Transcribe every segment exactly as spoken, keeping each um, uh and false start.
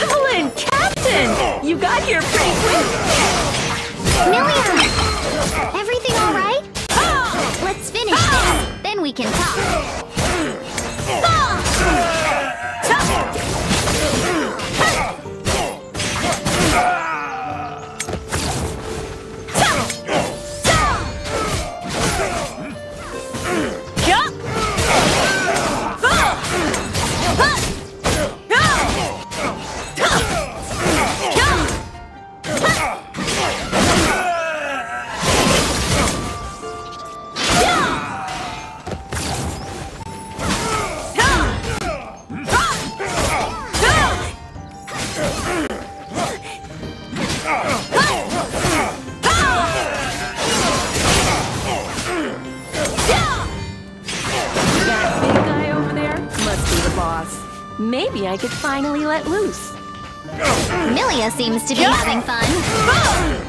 Evelyn, Captain! You got here pretty quick! Millia! Everything all right? Oh! Let's finish oh! this, then we can talk. Oh! Talk! Maybe I could finally let loose. Millia seems to be yeah. having fun.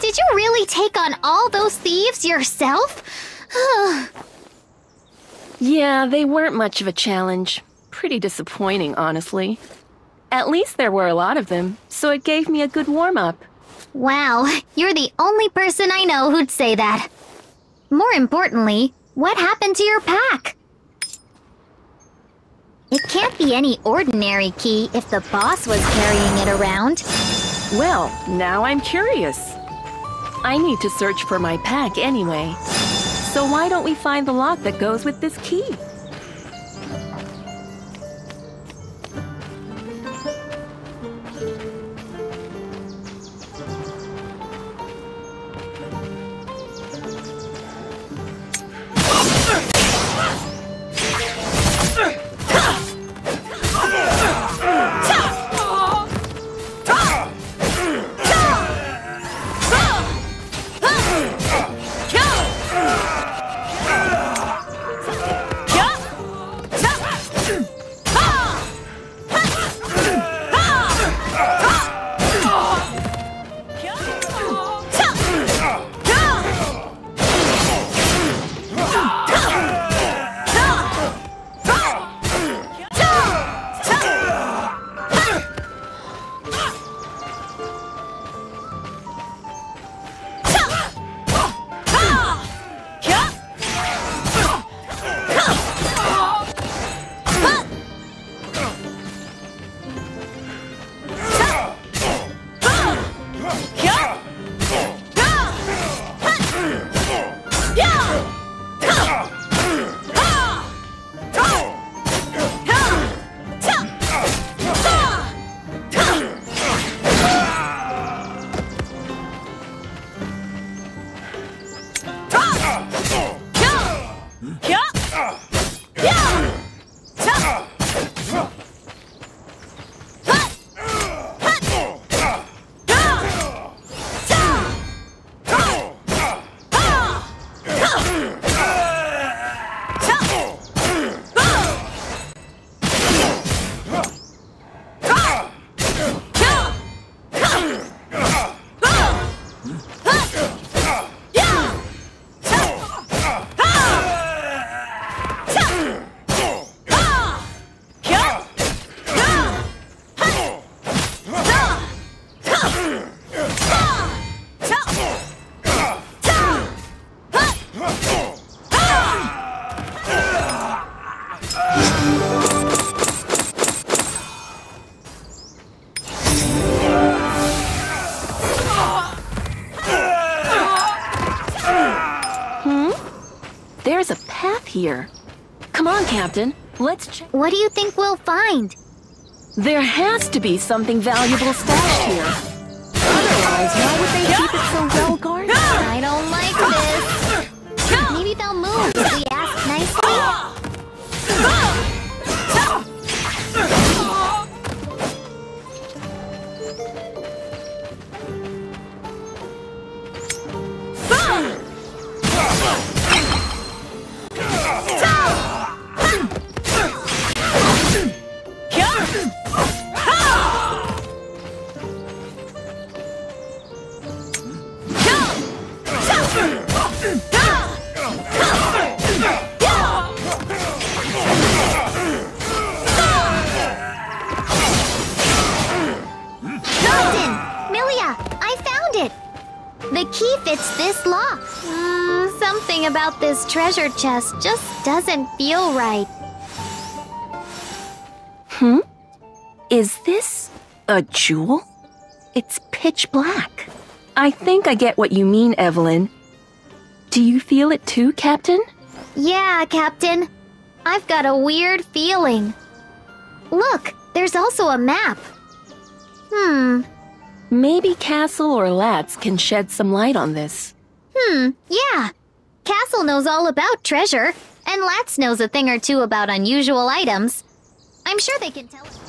Did you really take on all those thieves yourself? Yeah, they weren't much of a challenge. Pretty disappointing, honestly. At least there were a lot of them, so it gave me a good warm-up. Wow, you're the only person I know who'd say that. More importantly, what happened to your pack? It can't be any ordinary key if the boss was carrying it around. Well, now I'm curious. I need to search for my pack anyway. So why don't we find the lock that goes with this key? Go! here. Come on, Captain. Let's check. What do you think we'll find? There has to be something valuable stashed here. Otherwise, why would they keep it so well guarded? I don't like this. Maybe they'll move if we ask this treasure chest just doesn't feel right. Hmm? Is this a jewel? It's pitch black. I think I get what you mean, Evelyn. Do you feel it too, Captain? Yeah, Captain. I've got a weird feeling. Look, there's also a map. Hmm. Maybe Castle or Latz can shed some light on this. Hmm, yeah. Castle knows all about treasure, and Latz knows a thing or two about unusual items. I'm sure they can tell us.